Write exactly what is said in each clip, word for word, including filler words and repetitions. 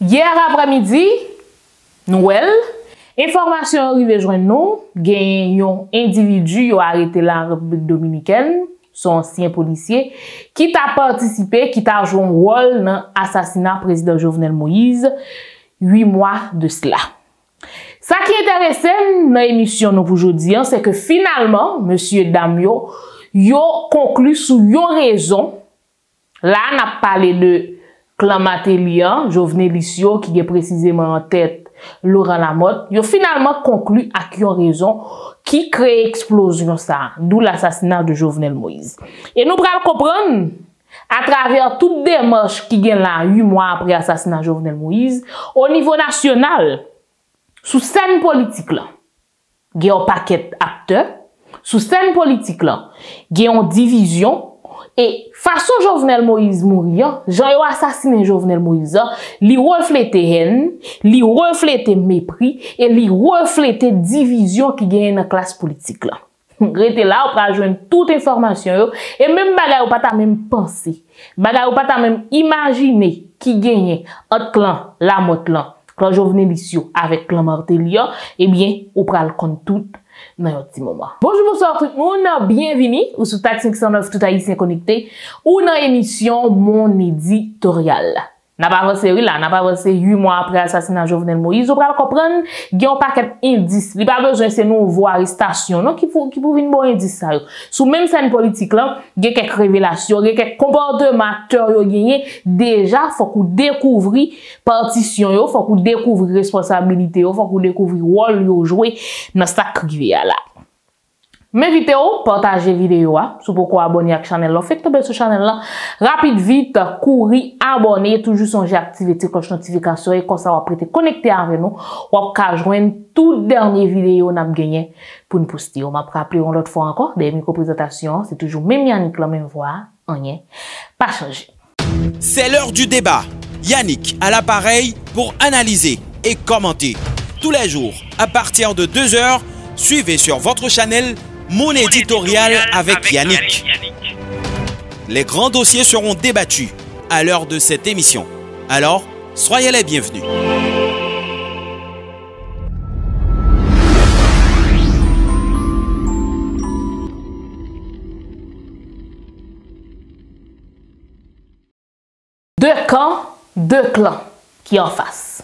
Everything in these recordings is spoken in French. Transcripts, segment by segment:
Hier après-midi, Noël, information arrivée joindre nous, gen yon individu yo arrêté la République dominicaine, son ancien policier qui t'a participé, qui t'a joué un rôle dans l'assassinat président Jovenel Moïse huit mois de cela. Ça qui est intéressant dans l'émission nous aujourd'hui, c'est que finalement monsieur Damio yo conclu sous yon raison. Là, on a parlé de Clan Matelian, Jovenel Lissio, qui est précisément en tête Laurent Lamotte. Ils ont finalement conclu à qui ont raison, qui crée explosion ça, d'où l'assassinat de Jovenel Moïse. Et nous prenons comprendre, à travers toute démarche qui gagne là, huit mois après l'assassinat de Jovenel Moïse, au niveau national, sous scène politique là, il y a un paquet d'acteurs, sous scène politique là, il y a une division. Et façon Jovenel Moïse mourir, j'en ai assassiné Jovenel Moïse, li reflète haine, li reflète mépris, et li reflète division qui gagne dans la classe politique là. Rete là, on va joindre toute information yo, et même bagay ou pas ta même pensée, bagay ou pas ta même imaginer qui gagne entre clan, la motte là, clan Jovenel Lissio avec clan Martelia, eh bien, on pral compte tout. Dans un petit moment. Bonjour, bonsoir tout le monde, bienvenue ou sur T A C cinq cent neuf tout haïtien connecté ou dans l'émission Mon éditorial. N'a pas avancé là, n'a pas avancé huit mois après l'assassinat de Jovenel Moïse, vous pouvez comprendre qu'il y a un paquet d'indices. Il n'y a pas besoin de nous voir arrestation, non, qui pour qui pour venir bon indice ça. Sous même scène politique là, il y a quelques révélations, il y a quelques comportements acteurs yo gagné. Déjà, faut qu'on découvre partition yo, faut qu'on découvre responsabilité yo, faut qu'on découvre rôle yo joué dans ça qui là. Mes vidéos, partagez vidéo, si vous pouvez abonner à la chaîne, faites tomber sur la chaîne, rapide, vite, courir, abonner, toujours songer à activer la cloche de notification et comme ça, vous pouvez être connecté avec nous, vous pouvez joindre toutes les dernières vidéos que nous avons gagnées pour nous poster. On m'a rappelé une autre fois encore, des micro-présentations, c'est toujours même Yannick, la même voix, on n'y est pas changé. C'est l'heure du débat. Yannick à l'appareil pour analyser et commenter. Tous les jours, à partir de deux heures, suivez sur votre chaîne Mon éditorial avec, avec Yannick. Yannick. Les grands dossiers seront débattus à l'heure de cette émission. Alors, soyez les bienvenus. Deux camps, deux clans qui en face.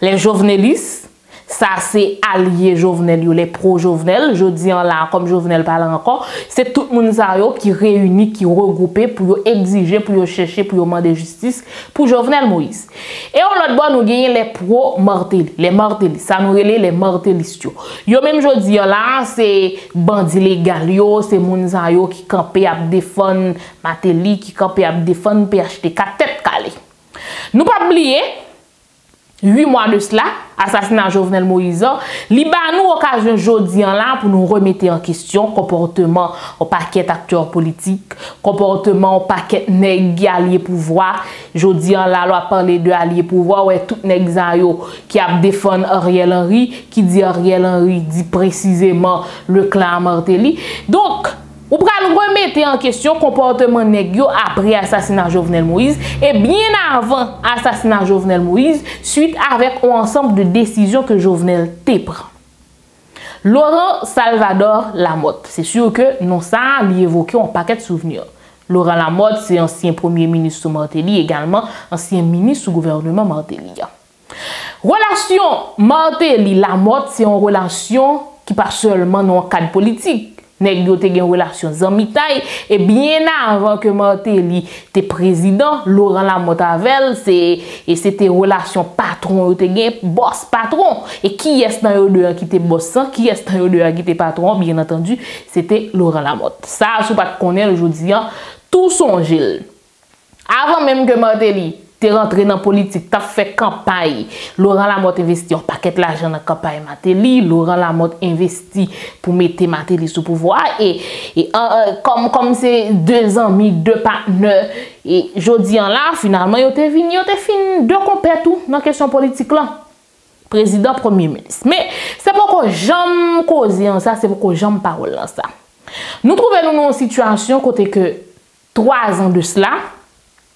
Les jovenelistes, ça, c'est allié Jovenel, les pro-Jovenel, je dis en là, comme Jovenel parle encore, c'est tout le monde qui réunit, qui regroupe pour exiger, pour chercher, pour demander justice pour Jovenel Moïse. Et on l'autre bon, nous gagnons les pro-Martelly, les Martelly, ça nous relève les Martellistes. Yo même je dis en là, c'est bandits légaux, c'est Mounzayo qui campait à défendre Martelly, qui campait à défendre P H T K, tête calée. Nous pas oublier, huit mois de cela, assassinat Jovenel Moïse, li ba nous occasion jodi an là pour nous remettre en question comportement au paquet acteurs politiques, comportement au paquet nèg allié pouvoir. Jodi an là, l'a parler de allié pouvoir, ouais tout nèg sa yo qui a défendre Ariel Henry, qui dit Ariel Henry dit précisément le clan Martelly. Donc ou pral remettre en question comportement nèg yo après assassinat Jovenel Moïse et bien avant assassinat Jovenel Moïse suite avec un ensemble de décisions que Jovenel te prend. Laurent Salvador Lamotte, c'est sûr que non ça lui évoquer un paquet de souvenirs. Laurent Lamotte, c'est ancien premier ministre sous Martelly, également ancien ministre sous gouvernement Martelly. Relation Martelly Lamotte, c'est une relation qui pas seulement dans le cadre politique. Nèg yo te gen relation zanmitay et bien avant que Martelly te président Laurent Lamotte avec c'est et c'était relation patron yo te gen boss patron et qui est dans yo deux qui était boss qui est dans yo deux qui était patron bien entendu c'était Laurent Lamotte ça sou pas connaître aujourd'hui tout son gil avant même que Martelly t'es rentré dans la politique, t'as fait campagne. Laurent Lamotte investit un paquet d'argent dans la campagne Martelly. Laurent Lamotte investit pour mettre Martelly sous pouvoir. Et, et euh, comme comme c'est deux amis, deux partenaires, et jodi en là, finalement, ils ont fini de compter tout dans la question politique là. Président, premier ministre. Mais c'est pourquoi j'aime causer en ça, c'est pourquoi j'aime parler en ça. Nous trouvons nous en situation côté que trois ans de cela,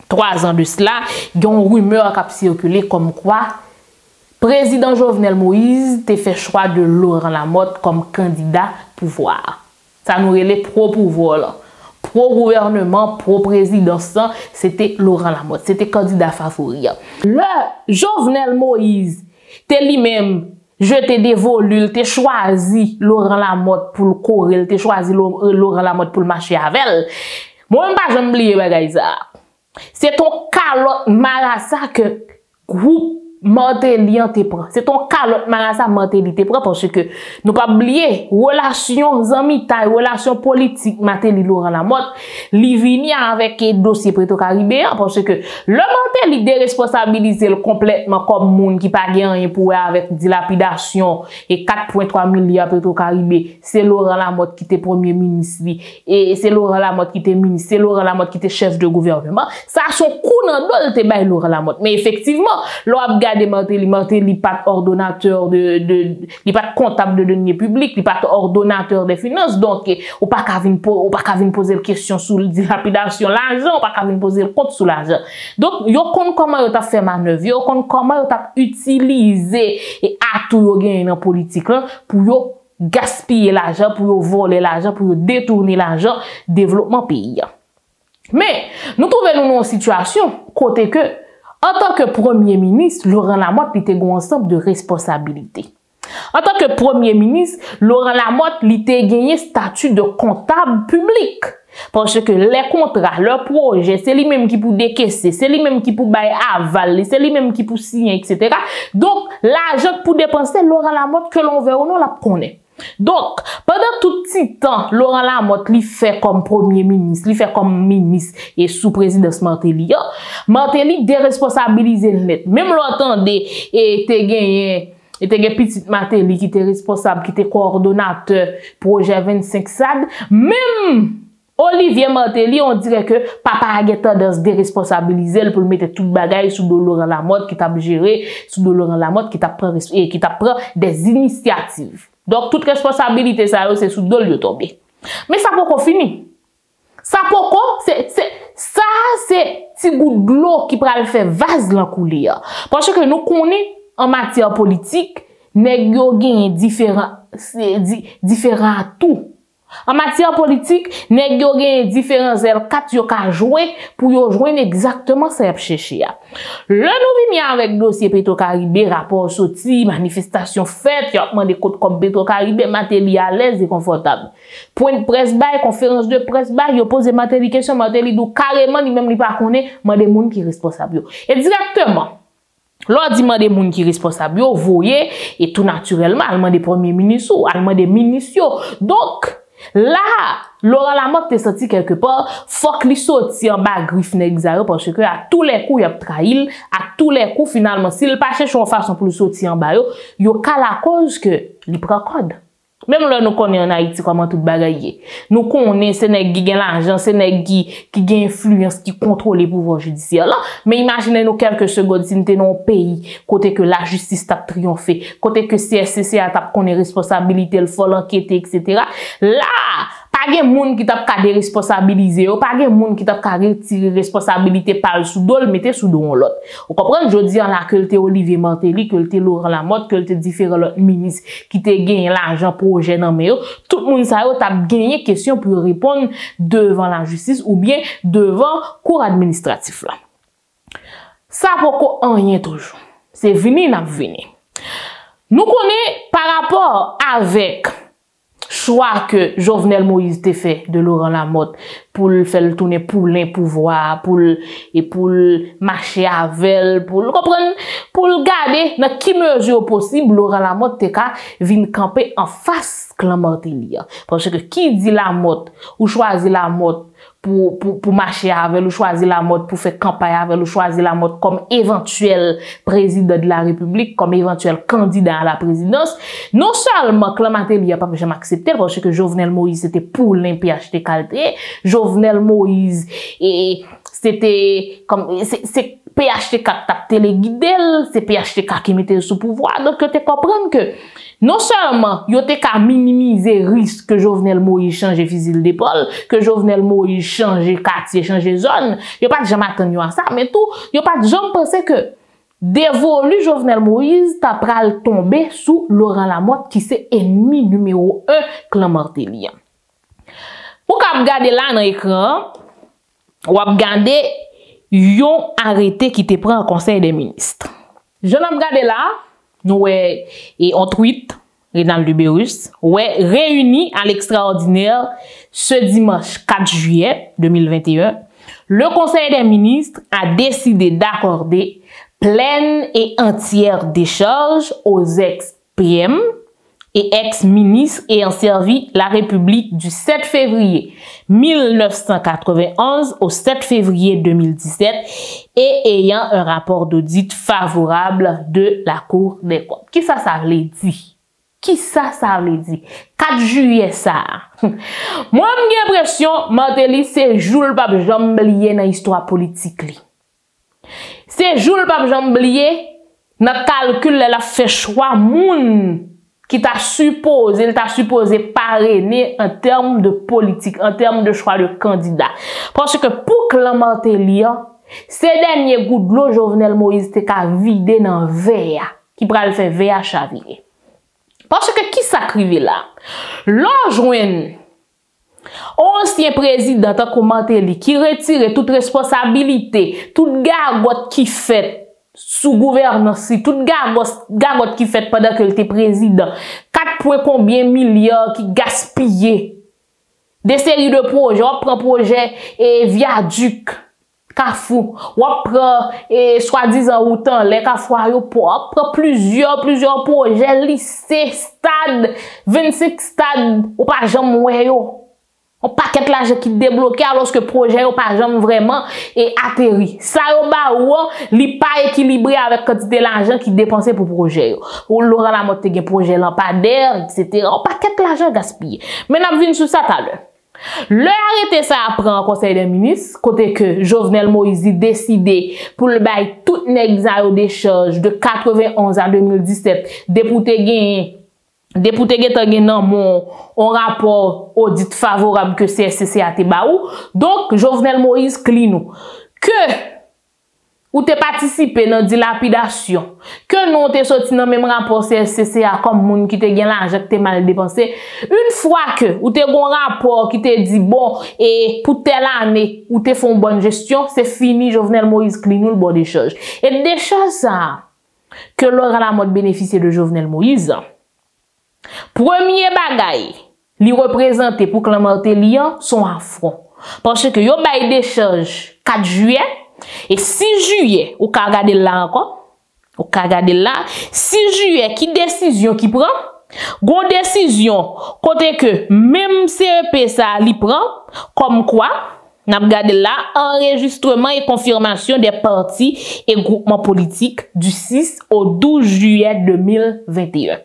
trois ans de cela, il y a une rumeur qui a circulé comme quoi président Jovenel Moïse a fait choix de Laurent Lamotte comme candidat pouvoir. Ça nous relève pro-pouvoir. Pro-gouvernement, pro-présidence, c'était Laurent Lamotte. C'était candidat favori. Le Jovenel Moïse, t'es lui-même, je t'ai dévolu, t'es choisi Laurent Lamotte pour le courir, t'es choisi Laurent Lamotte pour le marcher avec elle. Moi, je ne vais pas oublier ça. C'est ton calotte marassa que groupe Martelien te prend. C'est ton calotte marassa Martelien te prend parce que nous pas oublier relations amicales, relations politiques Martelien Laurent Lamotte, li vini avec dossier préto-caribéen parce que le Martelien déresponsabilisé complètement comme monde qui pas rien pour avec dilapidation et quatre virgule trois milliards préto-caribéen. C'est Laurent Lamotte qui était premier ministre et c'est Laurent Lamotte qui était ministre, c'est Laurent Lamotte qui était chef de gouvernement. Ça son coup dans dol te bay Laurent Lamotte. Mais effectivement, l'on de Martelly, Martelly pas ordonnateur de, de, il pas comptable de deniers publics, il pas ordonnateur des finances, donc, ou pas qu'à venir, ou pas qu'à venir poser la question sur la dilapidation, l'argent, ou pas qu'à venir poser le compte sur l'argent. Donc, yon compte comment yon t'a fait manœuvre, yon compte comment yon t'a utilisé et atout yon gagné dans la politique, là, pour yon gaspiller l'argent, pour yon voler l'argent, pour yon détourner l'argent, développement pays. Mais, nous trouvons nous en situation, côté que, en tant que premier ministre, Laurent Lamotte était un ensemble de responsabilités. En tant que premier ministre, Laurent Lamotte était gagné statut de comptable public. Parce que les contrats, leurs projets, c'est lui-même qui peut décaisser, c'est lui-même qui peut bailler avaler, c'est lui-même qui peut signer, et cetera. Donc, l'argent pour dépenser, Laurent Lamotte, que l'on veut ou non, la connaît. Donc, pendant tout petit temps, Laurent Lamotte lui fait comme premier ministre, lui fait comme ministre et sous présidence Martelly. Martelly déresponsabilisé net. Même l'entendait et te gagné, et te gagné petit Martelly qui était responsable, qui était coordonnateur projet vingt-cinq S A D. Même Olivier Martelly, on dirait que papa a tendance déresponsabiliser pour mettre tout bagaille sous Laurent Lamotte qui t'a géré, sous Laurent Lamotte qui t'a pris qui t'a pris des initiatives. Donc, toute responsabilité, ça, c'est sous le lieu tombé. Mais ça, pourquoi fini? Ça, pourquoi? C'est, c'est, ça, c'est, petit goût de l'eau qui pral faire vase l'en couler. Parce que nous connaissons, en matière politique, nèg yo gen différents, c'est, différents atouts. En matière politique, nèg yo gen différents ailes quatre yo ka jouer pour yo joindre exactement ça y a cherché. Le nous vini avec dossier Petro-Caribé, rapport sorti, manifestation faite, y a demandé compte comme Petro-Caribé, Martelly à l'aise et confortable. Point de presse bail, conférence de presse bail, yo pose Martelly question, Martelly dou carrément ni même li pas connaît, mandé moun qui responsable yo. Et directement lors dit des gens qui sont responsables, vous voyez, et tout naturellement, allemand des premiers ministres, allemand des ministres. Donc, là, Laurent Lamotte est sorti quelque part, faut qu'il sorte en bas griffe n'exagère parce que à tous les coups il a trahi, à tous les coups finalement s'il pas cherche une façon pour sortir en bas, il y a la cause que il prend code. Même là nous connaissons en Haïti comment tout bagaille. Nous connaissons c'est nèg qui gagne l'argent, c'est nèg qui qui gagne influence, qui contrôle le pouvoir judiciaire là, mais imaginez nous quelques secondes si nous sommes dans un pays côté que la justice t'a triomphé, côté que C S C C a t'a connaît responsabilité, le faut enquêter, et cetera. Là pas de monde qui t'a qu'à déresponsabiliser, pas de monde qui t'a qu'à retirer responsabilité par le sous-dol, mettez sous-dol l'autre. Vous comprenez, je dis en la que le Olivier Martelly, que le Laurent Lamotte, que le différents ministres qui te gagné l'argent projet dans mais tout le monde ça t'a gagné question pour répondre devant la justice ou bien devant cour administratif là. Ça pourquoi on y est toujours. C'est venu n'a venu. Nous connaît par rapport avec choix que Jovenel Moïse te fait de Laurent Lamotte pour le faire tourner pour le pouvoir, pour le, et pour le marcher avec, pour le comprendre, pour le garder, dans qui mesure possible, Laurent Lamotte te ka vin camper en face clan Martelly. Parce que qui dit Lamotte, ou choisit Lamotte pour, pour, pour marcher avec, ou choisit Lamotte pour faire campagne avec, ou choisit Lamotte comme éventuel président de la République, comme éventuel candidat à la présidence. Non seulement clan Martelly a pas jamais accepté, parce que Jovenel Moïse était pour l'I P H T caltré, Jovenel Moïse, et c'était comme, c'est P H T K tap téléguidel, c'est P H T K qui mettait sous pouvoir. Donc, tu comprends que non seulement yo te ka minimiser risque que Jovenel Moïse change fusil d'épaule, que Jovenel Moïse change quartier, change zone, yo pas jamais attendu à ça, mais tout, yo pas jamais pensé que dévolu Jovenel Moïse t'a pral tomber sous Laurent Lamotte qui c'est ennemi numéro un clan Martelly. Pour qu'on regarde là dans l'écran, on va regarder yon arrêté qui te prend au Conseil des ministres. Je l'ai regardé là, nous et on tweet Renal Duberus, ouais réuni à l'extraordinaire ce dimanche quatre juillet deux mille vingt et un, le Conseil des ministres a décidé d'accorder pleine et entière décharge aux ex-P M et ex-ministres ayant servi la République du sept février mille neuf cent quatre-vingt-onze au sept février deux mille dix-sept et ayant un rapport d'audit favorable de la Cour des comptes. Qui ça, ça veut dire? Qui ça, ça veut dire? quatre juillet, ça. Moi, j'ai l'impression, Martelly, c'est jour le pape jamblier dans l'histoire politique. C'est jour le pape jamblier dans le calcul la fait choix moun qui t'a supposé, il t'a supposé parrainer en termes de politique, en termes de choix de candidat. Parce que pour Martelly, ces derniers gouttes de l'eau, Jovenel Moïse te ka vidé dans verre, qui pral fait verre chavirer. Parce que qui s'acrivait là? L'enjoint, ancien président, comme Martelly, qui retire toute responsabilité, toute gargote qui fait sous gouvernance, toute gargote qui fait pendant que était président, quatre point combien milliards qui gaspillé, des séries de projets, on prend projet et viaduc, Kafou, ou après, soi-disant, autant, les Kafou aéroport, après plusieurs, plusieurs projets, lycées, stades, vingt-cinq stades, ou pas jamais moyo. On paquet l'argent qui débloqué alors que projet ou pas jamais vraiment et atterri. Ça ou ba ou, li pas équilibré avec quantité l'argent qui dépensé pour projet yo. Ou Laurent Lamotte gen projet lampadaire, et cetera. On paquet l'argent gaspillé. Mais n'a vinn sous ça tout à l'heure. Le arrêté ça apprend au Conseil des ministres, côté que Jovenel Moïse décidé pour le bail tout n'exayo des charges de quatre-vingt-onze à deux mille dix-sept, député gen Député Getangen nan mon on rapport audit favorable que C S C C a te baou. Donc, Jovenel Moïse Klinou, que ou te participé dans dilapidation, que non te sorti dans même rapport C S C C a comme moun qui te gen l'argent que te mal dépensé. Une fois que ou te gon rapport qui te dit bon, et pour telle année ou te font bonne gestion, c'est fini Jovenel Moïse Klinou le bon des choses. Et des choses que Laurent Lamotte bénéficier de Jovenel Moïse. Premier bagay, li représente pour Clan Martelly son affront. Parce que yo bay décharge quatre juillet et six juillet, ou ka gade là encore, ou ka gade là, six juillet, qui décision qui prend? Gon décision, côté que même C E P ça li prend, comme quoi, n'a gade là, enregistrement et confirmation des partis et groupements politiques du six au douze juillet deux mille vingt et un.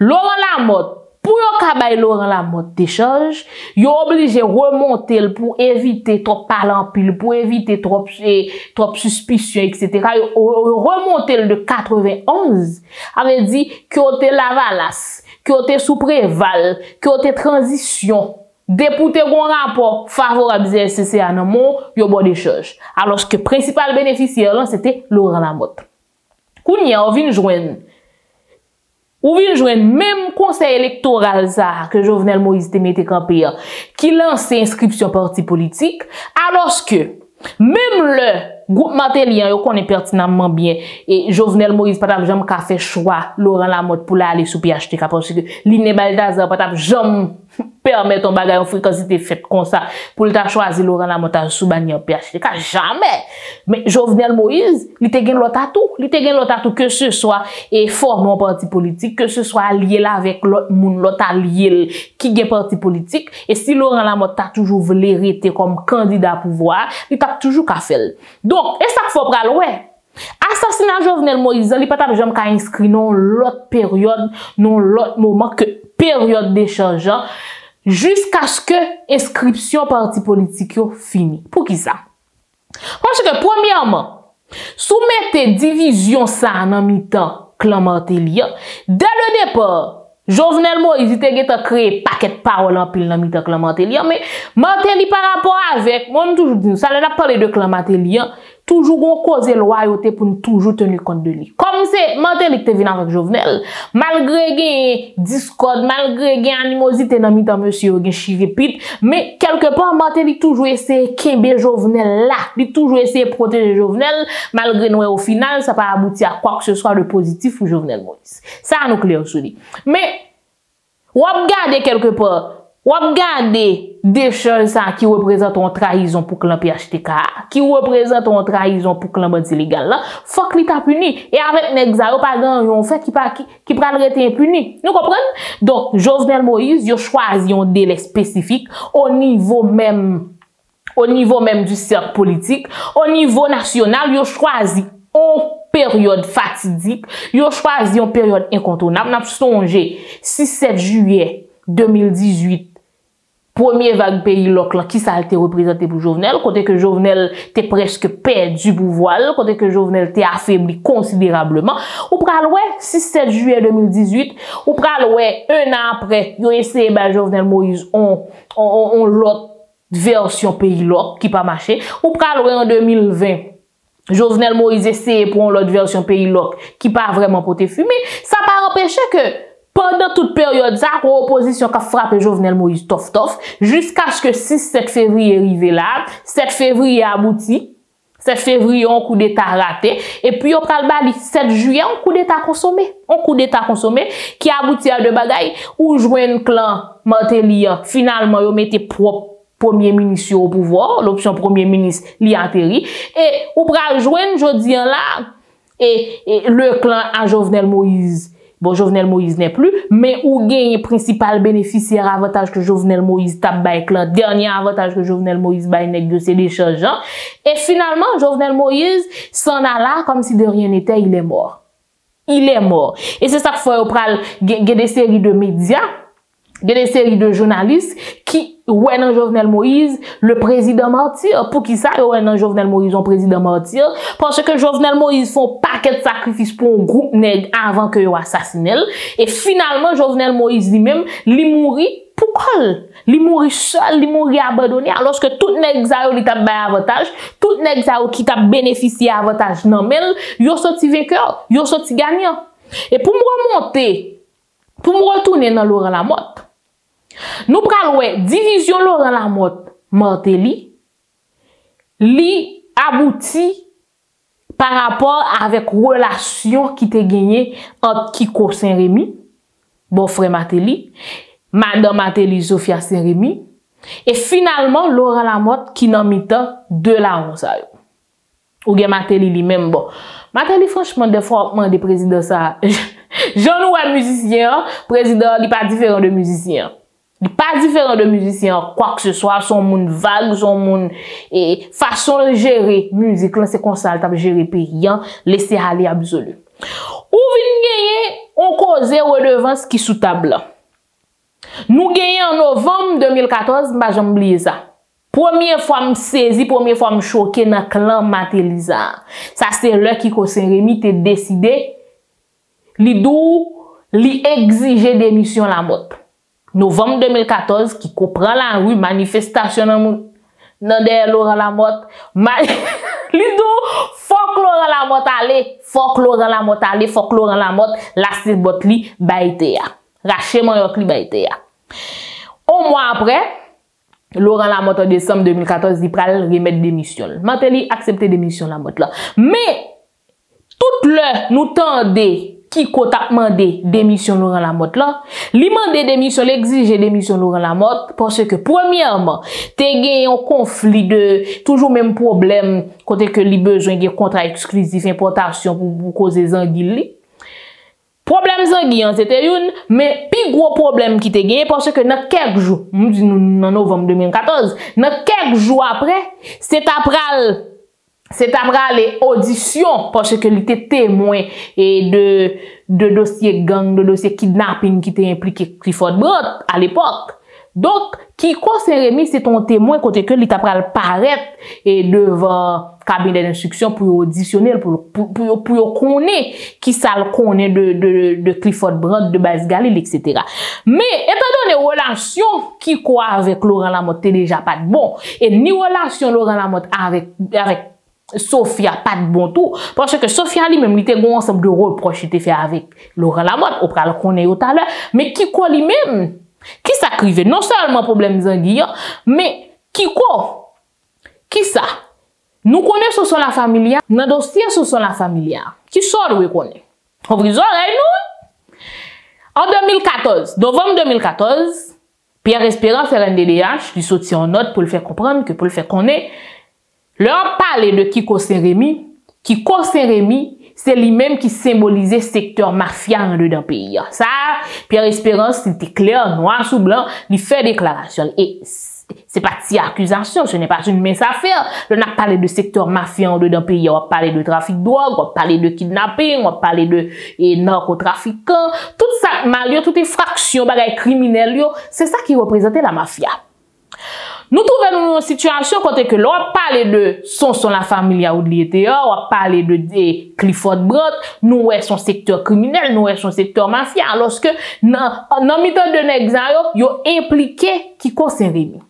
Laurent Lamotte, pour yon kabay Laurent Lamotte décharge, yon obligé remonter le pour éviter trop parlant pile, pour éviter trop, trop suspicion, et cetera. Yon remonter le de quatre-vingt-onze, avait dit que yon te lavalas, que yon te sous-préval, que yon te transition. Député bon rapport favorable à C C à nan mon, yon bon décharge. Alors que principal bénéficiaire là, c'était Laurent Lamotte. Kounya, on vient joindre. Ou bien joindre même conseil électoral ça que Jovenel Moïse te mette campé qui lance inscription parti politique alors que même le groupe Martelly yo connaît pertinemment bien et Jovenel Moïse pas jamais ka fait choix Laurent Lamotte pour aller sous P H T K parce que Liné Baldassar pas jamais permettre un bagage en fréquence était fait comme ça pour t'a choisi Laurent Lamotte sous bannière P H T K jamais mais Jovenel Moïse il te gagne l'autre atout il te gagne l'autre atout que ce soit et former un parti politique que ce soit allié là avec l'autre monde l'autre allié qui gagne parti politique et si Laurent Lamotte a toujours voulu rester comme candidat à pouvoir il t'a toujours qu'à faire donc et ça qu'il faut pral ouais assassinat Jovenel Moïse il pas jamais qu'à inscrire non l'autre période non l'autre moment que période d'échange jusqu'à ce que inscription parti politique finisse. Pour qui ça? Parce que premièrement, Soumettez division ça dans mi-temps clan Martelly. Dès le départ, Jovenel Moïse a créé paquet de paroles en pile dans mi-temps clan Martelly, mais Martelly par rapport avec, on toujours dit ça, on a parlé de clan Martelly, toujours on cause loyauté pour toujours tenir compte de lui. Comme c'est Martelly qui est venu avec Jovenel, malgré les discordes, malgré les animosités dans mi-temps monsieur gen chivé pit, mais quelque part Martelly toujours essaie kembe Jovenel là, il toujours essaie protéger Jovenel, malgré nous au final ça pas abouti à quoi que ce soit de positif ou Jovenel Moïse. Ça nous clair sur lui. Mais ou regarder quelque part, ou regarder des choses ça qui représentent une trahison pour clan P H T K, qui représentent une trahison pour clan bandi légal là, faut que l'État puni et avec n'exagère pas grand yon fait qui pas qui qui pral rester impuni. Nous comprenons? Donc Jovenel Moïse, yo choisi un délai spécifique au niveau même au niveau même du cercle politique, au niveau national, yo choisi on période fatidique, yo choisi une période incontournable. N'a songé six sept juillet deux mille dix-huit. Premier vague pays loc là qui ça été représenté pour Jovenel, côté que Jovenel t'est presque perdu pouvoir, côté que Jovenel t'est affaibli considérablement. Ou pral ouais six sept juillet deux mille dix-huit, ou pral ouais un an après, yo essayé ba Jovenel Moïse on on, on, on l'autre version pays loc qui pas marché. Ou pral ouais en deux mille vingt Jovenel Moïse essayé pour l'autre version pays loc qui pas vraiment poté fumé, ça pas empêché que pendant toute période, ça, l'opposition qui a frappé Jovenel Moïse tof tof, jusqu'à ce que six sept février arrive là, sept février abouti, sept février on coup d'état raté, et puis on pral bali sept juillet on coup d'état consommé, on coup d'état consommé, qui aboutit à deux bagailles, ou jouen clan Martelly, finalement yon mette propre premier ministre au pouvoir, l'option premier ministre li atterri, et ou pral jouen jodi an là, et, et le clan à Jovenel Moïse. Bon, Jovenel Moïse n'est plus, mais ou gagne principal bénéficiaire avantage que Jovenel Moïse tape by clan, dernier avantage que Jovenel Moïse by nèg de c'est déchargeant. Et finalement, Jovenel Moïse s'en alla comme si de rien n'était, il est mort. Il est mort. Et c'est ça qu'il faut pral gen des séries de médias, gen des séries de journalistes qui ouais non Jovenel Moïse le président martyr. Pour qui ça ouais non Jovenel Moïse on président martyr? Parce que Jovenel Moïse font paquet de sacrifices pour un groupe nèg avant que yo assassinel, et finalement Jovenel Moïse lui-même lui mourit pour col, lui mourit seul, lui mourit abandonné, alors que tout nèg ça yo t'a bay avantage, tout nèg ça qui t'a bénéficié avantage non mais yo sorti vainqueur, yo sorti gagnant. Et pour me remonter, pour me retourner dans Laurent Lamotte, nous prenons la division Laurent Lamotte Martelly, li aboutit par rapport avec relation qui te gagné entre Kiko Saint-Rémy, bon frère Martelly, madame Martelly Sophia Saint-Rémy, et finalement Laurent Lamotte qui n'a mis temps de la onze. Ou bien Martelly lui-même, bon. Martelly, franchement, des fois, des présidents, ça, j'en ou un musicien, président, il n'est pas différent de musicien. Pas différent de musicien, quoi que ce soit, son monde vague, son monde, et façon de gérer musique, là, c'est qu'on s'altape gérer pays, laisser aller absolu. Ou vin gagner, on cause redevance qui sous table. Nous gagnons en novembre deux mille quatorze, bah, j'oublie ça. Première fois me saisi, première fois me choqué dans le clan Martelly. Ça, c'est là qui Saint-Rémy te décidé, li dou, li exiger démission Lamotte. novembre deux mille quatorze, qui comprend la rue, manifestation dans le Laurent Lamotte. Lido, faut que Laurent Lamotte allait, faut que Laurent Lamotte allait, faut que Laurent Lamotte, la c'est bot li baïtea. Rache man yok li baïtea. Un mois après, Laurent Lamotte en décembre deux mille quatorze, il pral remettre démission. Martelly accepte démission Lamotte là. Mais, tout le, nous tendez, qui a demandé démission Laurent Lamotte là, li mandé démission, l'exige démission Laurent Lamotte, parce que premièrement, te gagné un conflit de toujours même problème côté que li besoin de contrat exclusif importation pour, pour causer Zanguili. Problème Zanguili c'était une, mais plus gros problème qui te gagné parce que dans quelques jours, nous dit en novembre deux mille quatorze, dans quelques jours après, c'est après c'est après les auditions, parce que il était témoin et de, de dossier gang, de dossier kidnapping qui était impliqué Clifford Brandt à l'époque. Donc, Kiko Saint-Rémy, c'est ton témoin côté que l'État pral paraître et devant cabinet d'instruction pour auditionner, pour pour pour, pour connaître qui ça le connaît de de de Clifford Brandt, de Baz Galil, et cetera. Mais étant donné relation Kiko avec Laurent Lamotte déjà pas de bon, et ni relation Laurent Lamotte avec avec Sophia pas de bon tout, parce que Sophia lui-même il était bon ensemble de reproches qu'il fait avec Laurent Lamotte, on pral connaît tout à l'heure, mais Kiko lui-même qui ça crive? Non seulement problème Zanguillon, mais Kiko, qui ça? Nous connaissons son la familia, dans le dossier son la familia. Qui sort ou connaît? On vous dit, en deux mille quatorze, novembre deux mille quatorze, Pierre Espérant fait un D D H, il sortit en note pour le faire comprendre, que pour le faire connaître. Leur parler de Kiko Saint-Rémy, Kiko Saint-Rémy, c'est lui-même qui symbolisait secteur mafia en dedans pays. Ça, Pierre Espérance, c'était clair, noir sous blanc, il fait déclaration. Et c'est pas si accusation, ce n'est pas une mince affaire. On a parlé de secteur mafia en dedans pays, on a parlé de trafic de drogue, on a parlé de kidnapping, on a parlé de narcotrafiquants. Tout ça, malio, toutes les fractions, bagaille criminelle, c'est ça qui représentait la mafia. Nous trouvons nous une situation quand que l'on parle de Sonson la Familia ou de l'I T A, on parle de, de Clifford Brandt, nous est son secteur criminel, nous est son secteur mafia, alors que dans mi-temps de Nexayo, ils ont impliqué Kiko Saint-Rémy.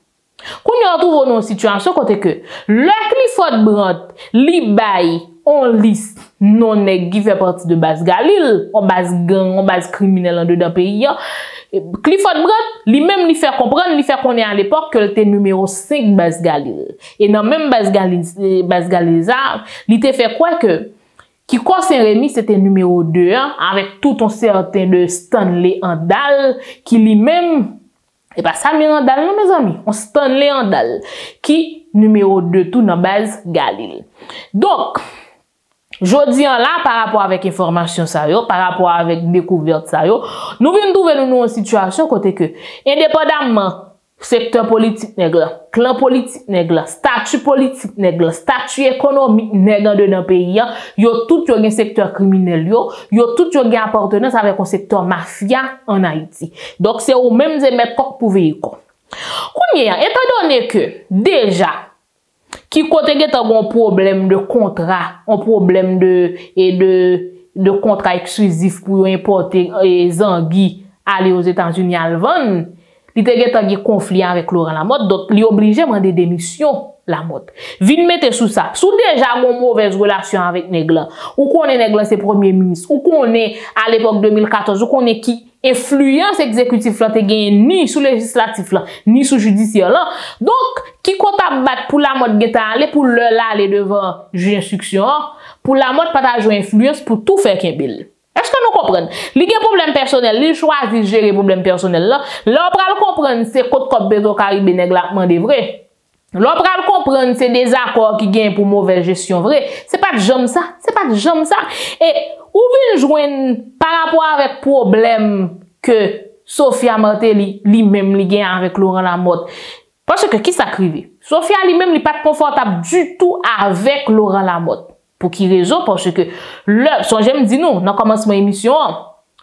Quand nous trouvons une situation quand que le Clifford Brandt, l'Ibaï, on liste non est qui fait partie de Baz Galil, en base gang, en base criminelle en dedans pays. Clifford Brandt, lui-même, lui fait comprendre, lui fait connaître à l'époque que était numéro cinq Baz Galil. Et dans même Baz Galil, Baz Galil, il te fait quoi que Kiko Saint-Rémy, c'était numéro deux, hein, avec tout un certain de Stanley Andal, qui lui-même, et pas Samir Andal, non, mes amis, on Stanley Andal, qui numéro deux tout dans Baz Galil. Donc, jodi en là, par rapport avec information ça yo, par rapport avec découverte ça yo, nous venons trouver nous une situation côté que, indépendamment, secteur politique nègre, clan politique nègre, statut politique nègre, statut économique nègre de notre pays, yo tout yo gen secteur criminel yo, yo tout yo gen appartenance avec un secteur mafia en Haïti. Donc, c'est au même de mettre coq pour veiller quoi. Kounye, étant donné que, déjà, qui côté qui a un problème de contrat, un problème de et de de contrat exclusif pour importer les anguilles aller aux États-Unis à le vendre, il était un conflit avec Laurent Lamotte, donc il est obligé de demander démission Lamotte. Vin mettez sous ça. Sous déjà mon mauvaise relation avec Neglan, ou qu'on est Neglan c'est premier ministre, ou qu'on est à l'époque deux mille quatorze, ou qu'on est qui influence exécutif là te gagne ni sous législatif là ni sous judiciaire là, donc qui compte à battre pour la mode geta aller pour le aller devant juge d'instruction pour la mode pas jouer influence pour tout faire qu'un bill. Est-ce que nous comprenons li gen problème personnel, li choisi gérer problème personnel là là on va le comprendre c'est côte cop bezo caribe nèg la mandé vrai. L'on pral comprendre c'est des accords qui gagnent pour mauvaise gestion vrai. C'est pas de jam ça, c'est pas de jam ça. Et ou vient joindre par rapport avec problème que Sophia Martelly lui-même li gagne avec Laurent Lamotte. Parce que qui s'acrive? Sophia lui-même n'est pas confortable du tout avec Laurent Lamotte. Pour qui raison? Parce que le son j'aime dit nous dans commencement émission,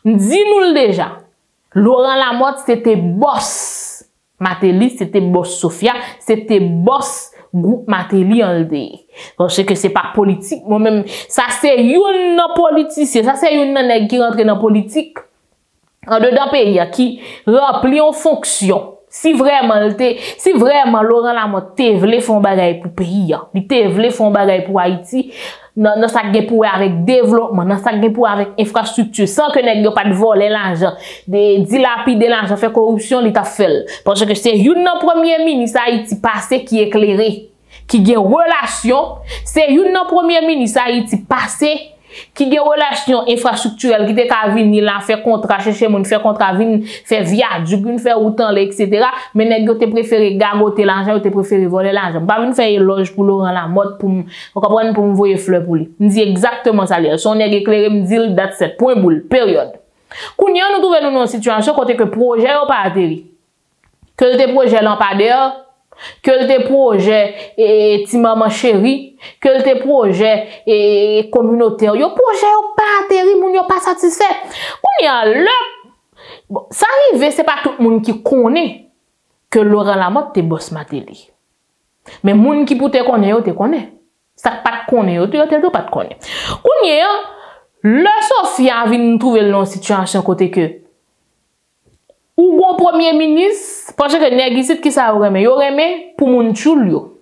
dit nous déjà. Laurent Lamotte c'était boss Martelly, c'était boss Sophia, c'était boss groupe Martelly en l'de. Parce que c'est pas politique, moi-même, ça c'est une politicien, ça c'est une nèg qui rentre dans politique, en dedans pays, qui remplit en fonction. Si vraiment le te, si vraiment Laurent Lamotte te vle font bagay pour pays, il te vle font bagay pour Haïti, non, non, ça gagne pour avec développement, non, ça gagne pour avec infrastructure, sans que nèg yo pas de voler l'argent, de dilapider l'argent, faire corruption, l'État fait. Parce que c'est une premier ministre Haïti passé qui éclairé, qui gagne relation, c'est une premier ministre Haïti passé, qui gagne relation infrastructurelle, qui te ka vini la, faire contrat, chercher moun, faire contrat, vini, faire viaduc, faire autant, et cetera. Mais nèg yo te préféré gargoter l'argent, te préféré voler l'argent. Pas vini faire éloge pour Laurent Lamotte, pour comprendre, pour m'envoyer fleur pour lui. M'dit exactement ça, là. Son nèg éclairé m'dit, date sept point boule, période. Kounye, nous trouvons nous une situation côté que projet ou pas atterri. Que le projet lampadaire, que le projet et ti maman chérie, que le projet et communautaire, yo projet yo pas atterri, moun yo pas satisfait. Kounye le bon, ça arrive, c'est pas tout le monde qui connaît que Laurent Lamotte te boss Matéli. Mais moun ki pou te connaît yo te connaît. Ça pas connaît yo, yo te pas connaît. Kounye le Sofia vient trouver l'on situation côté que ou bon premier ministre parce que nèg ici qui ça remet, yo remet pour moun tchoul yo.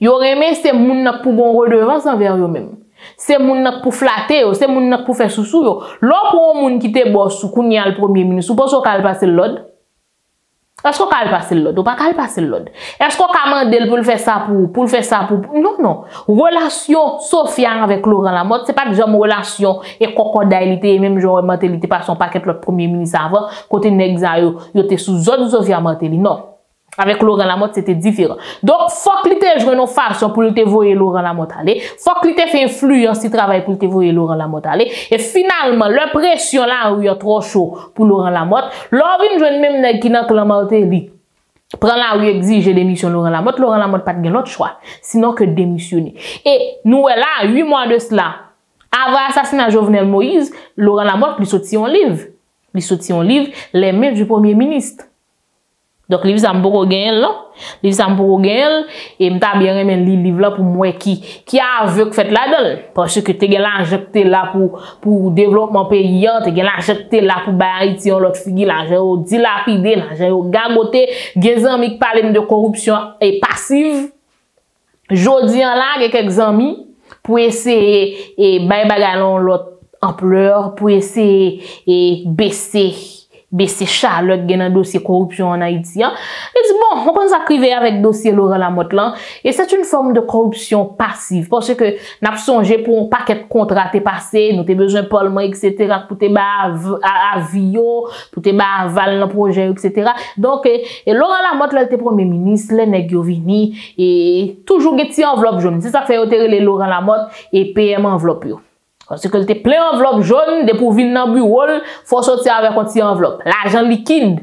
Yo remet c'est moun n'a pour bon redevance envers yo même. C'est moun nak pour flatter, c'est moun nak pour faire sousou yo. L'autre pour moun qui te boss kounya le premier ministre, pour qu'on kal passer l'ordre. Est-ce qu'on kal passer l'ordre ou pas kal passer l'ordre? Est-ce qu'on commande pour le faire ça pour pour le faire ça pour non non. Relation Sofia avec Laurent Lamotte, c'est pas de genre relation et crocodilité et même genre mentalité pas son paquet l'autre premier ministre avant côté nèg za yo, yo te sous zone Sofia Martelly non. Avec Laurent Lamotte, c'était différent. Donc, faut qu'il te joue nos façons pour te voyer Laurent Lamotte aller. Faut qu'il te fait influence si travail pour te voyer Laurent Lamotte aller. Et finalement, le pression là où il y a trop chaud pour Laurent Lamotte. L'orvin joue même nèg qui n'a que la Martelly. Prend là où il exige démission Laurent Lamotte. Laurent Lamotte pas de l'autre choix. Sinon que démissionner. Et nous, là, huit mois de cela, avant l'assassinat de Jovenel Moïse, Laurent Lamotte lui sortit un livre. Lui sortit un livre, Les mains du premier ministre. Donc, livre ça m'boko gagne là. Livre ça m'boko gagne et m'ta bien aimer li livre là pour moi qui qui aveugle fait là-dedans parce que t'es gagne l'argent que t'es là pour pour développement pays, t'es gagne l'argent que t'es là pour ba Haïti on l'autre figure l'argent dilapidé, l'argent gagoté, des amis qui parlent de corruption et passive. Jodi en là quelques amis pour essayer et bay bagalon l'autre ampleur pour essayer et baisser baisser Charlotte gen nan dossier corruption en Haïti. Et bon, on pense à criver avec dossier Laurent Lamotte là. Et c'est une forme de corruption passive. Parce que n'a songé pour un paquet de contrats te passé, nous te besoin parlement, et cetera pour te ba avio, pour te ba aval dans projet, et cetera. Donc, et Laurent Lamotte là, le premier ministre, le nèg yo vini, et toujours gen ti enveloppe jaune. C'est ça fait otere le Laurent Lamotte et P M enveloppe yo. Parce que t'es plein enveloppe jaune, de pour venir dans le bureau, faut sortir avec un petit enveloppe. L'argent liquide.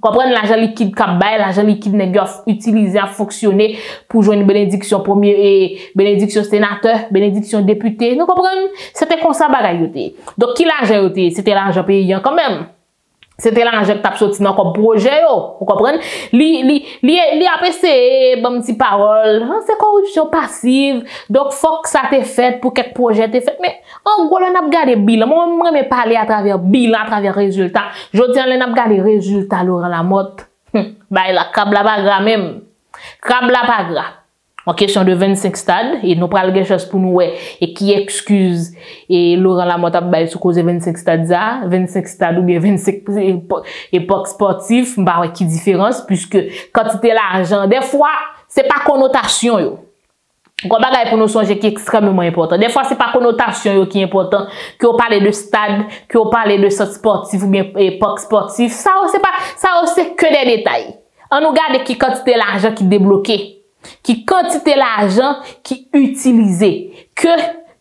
Comprendre l'argent liquide qu'a bail, l'argent liquide n'est pas utilisé à fonctionner pour jouer une bénédiction premier et bénédiction sénateur, bénédiction député. Nous comprenons? C'était comme ça, bagayoté. Donc, qui l'argent yoté? C'était l'argent payant quand même. C'était l'argent que t'as sorti dans comme projet, yo. Vous comprenez? Li, li, li, li A P C, bon petit parole. C'est corruption passive. Donc, faut que ça t'est fait pour quelques projets t'est fait. Mais, en gros, on a regardé bilan. Moi, moi, me parler à travers bilan, à travers résultat. Je dis, on a regardé résultat, Laurent Lamotte. Hum, bah, la kabla pas gra même. Kabla pas gra. En question de vingt-cinq stades, et nous prenons quelque chose pour nous, et qui excuse, et Laurent Lamotte a baillé sous cause de vingt-cinq stades, ça, vingt-cinq stades ou bien vingt-cinq époques sportives, bah, qui différence, puisque quantité l'argent, des fois, c'est pas connotation, yo. Gros bagay pour nous songer qui est extrêmement important. Des fois, c'est pas connotation, yo, qui est important, que on parle de stade, que on parle de stade sportif ou bien époque sportive, ça, c'est pas, ça, c'est que des détails. On nous garde qui quantité l'argent qui débloqué. Qui quantité l'argent qui utilisé que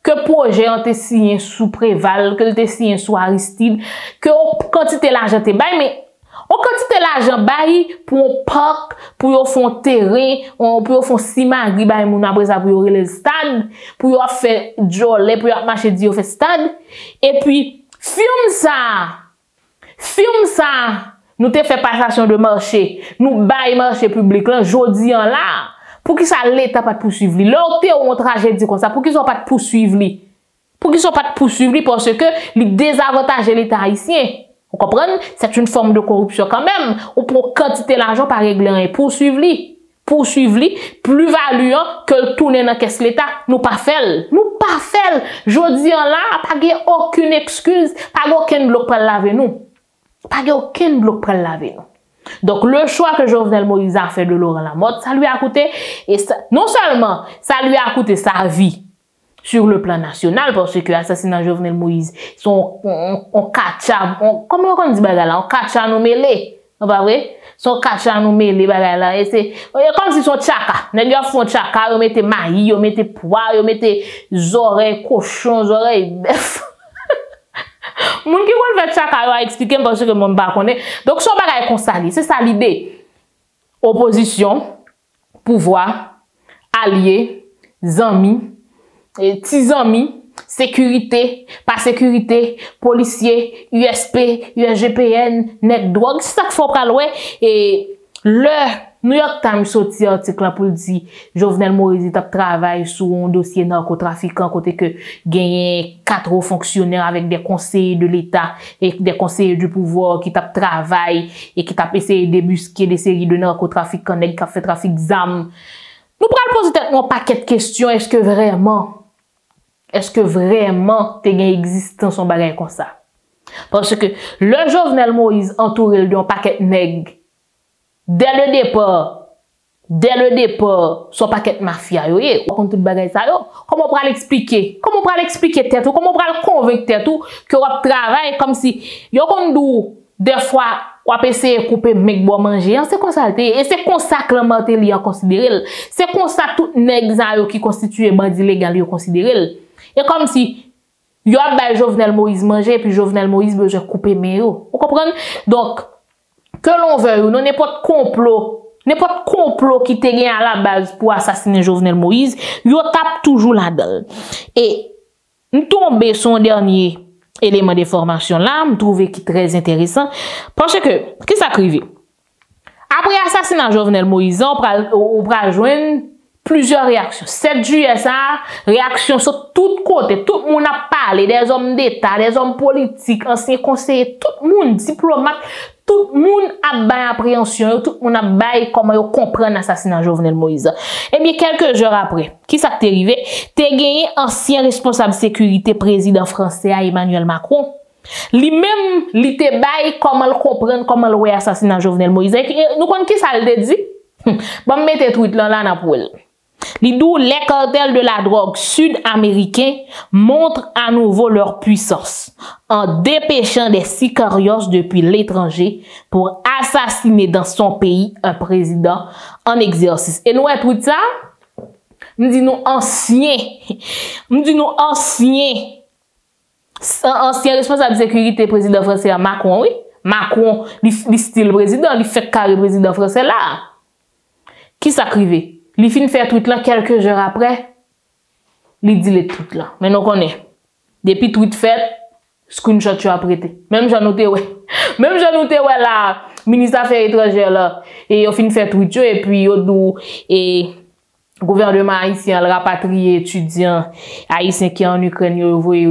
que projet ont été signé sous Préval, que été signé sous Aristide, que quantité l'argent te bail mais on quantité l'argent bail pour un parc, pour un terrain, pour un cimagri bail mon après ça pour le stade, pour faire jolé, pour marcher dio faire stade et puis film ça. Film ça. Nous te fait passation de marché, nous bail marché public là jodi en là. Pour qu'ils ça l'État pas de poursuivre lui. L'autre ont tragédie comme ça. Pour qu'ils soient pas de poursuivre lui. Pour qu'ils soient pas de poursuivre lui parce que les désavantages de l'État haïtien. Vous comprenez? C'est une forme de corruption quand même. Ou pour quantité l'argent par régler et poursuivre lui. Poursuivre lui. Plus valuant que le tourner dans la caisse l'État. Nous pas faire. Nous pas faire. Je dis en là, pas de aucune excuse. Pas aucun bloc pour laver nous. Pas de aucun bloc pour laver nous. Donc, le choix que Jovenel Moïse a fait de Laurent Lamotte, ça lui a coûté, et ça, non seulement, ça lui a coûté sa vie sur le plan national, parce que l'assassinat de Jovenel Moïse, son, on, on, on kacha, on, comment on dit bagala, on kacha nous mêlé, non pas vrai? Son kacha nous mêlé bagala, et c'est, comme si son tchaka, les gars font tchaka, ils mettent maïs, ils mettent pois, ils mettent oreilles cochons, oreilles bœuf. Moun ki wèl fait chaka yo a expliquer parce que moun pa connaît. Donc son bagay kon sali, c'est ça l'idée. Opposition, pouvoir, alliés, amis, petits amis, sécurité, pas sécurité, policiers, U S P, U S G P N, net drogue, c'est ça qu'il faut pral wè et Le New York Times sorti article là pour dire Jovenel Moïse t'a travaille sur un dossier narcotrafiquant côté que gagne quatre fonctionnaires avec des conseillers de l'État et des conseillers du pouvoir qui t'a travaille et qui t'a essayé de débusquer des séries de narcotrafiquants nèg qui fait trafic d'armes. Nous pral poser tête un paquet de questions. Est-ce que vraiment est-ce que vraiment t'es gagne existence en bagage comme ça? Parce que le Jovenel Moïse entouré d'un paquet nèg. Dès le départ, dès le départ, son paquet de mafia, yo, yo, on tout bagay ça, yo, comment on peut l'expliquer? Comment on peut l'expliquer tête ou? Comment on peut convaincre tout que on travaille comme si, yo, comme d'où, des fois, on peut essayer de couper mec bon manger, c'est comme ça, et c'est comme ça que le mental est considéré, c'est comme ça tout nèg yo qui constitue bandit légal est considéré, et comme si, yo, ben, Jovenel Moïse manger, puis Jovenel Moïse besoin couper mes yo, vous comprenez? Donc, que l'on veuille ou non, n'importe complot, n'importe complot qui te gagne à la base pour assassiner Jovenel Moïse, yo tape toujours là-dedans. Et, nous tombons son dernier élément de formation là, me trouve qui très intéressant, parce que, qui s'acrivait? Après assassinat Jovenel Moïse, on va joindre plusieurs réactions. sept juillet, ça, réaction sur tout côté. Tout le monde a parlé, des hommes d'État, des hommes politiques, anciens conseillers, tout le monde, diplomates, tout le monde a bail appréhension, tout le monde a bail comment ils comprennent l'assassinat Jovenel Moïse. Et bien, quelques heures après, qui s'est arrivé? T'es gagné ancien responsable sécurité président français à Emmanuel Macron. Lui-même, il te bail comment le comprendre, comment le voit l'assassinat Jovenel Moïse. Et nous connaissons qui ça le dit? Bon, mettez tweet là, là, pour elle. L'idou, les cartels de la drogue sud-américains montrent à nouveau leur puissance en dépêchant des sicarios depuis l'étranger pour assassiner dans son pays un président en exercice. Et nous, tout ça, nous disons anciens, nous disons anciens, anciens responsables de sécurité, président français Macron, oui, Macron, le style président, le fait carré président français là, qui s'acrivait? Li fin fait tweet là quelques heures après, li dit le tweet là. Mais nous connaissons. Depuis tweet fait, screenshot tu as prêté. Même j'en noté ouais. Même j'en noté ouais là, ministre affaires étrangères là. Et au fin fait tweet et puis yo dou et gouvernement haïtien le rapatrié étudiant haïtien qui est en Ukraine yo voye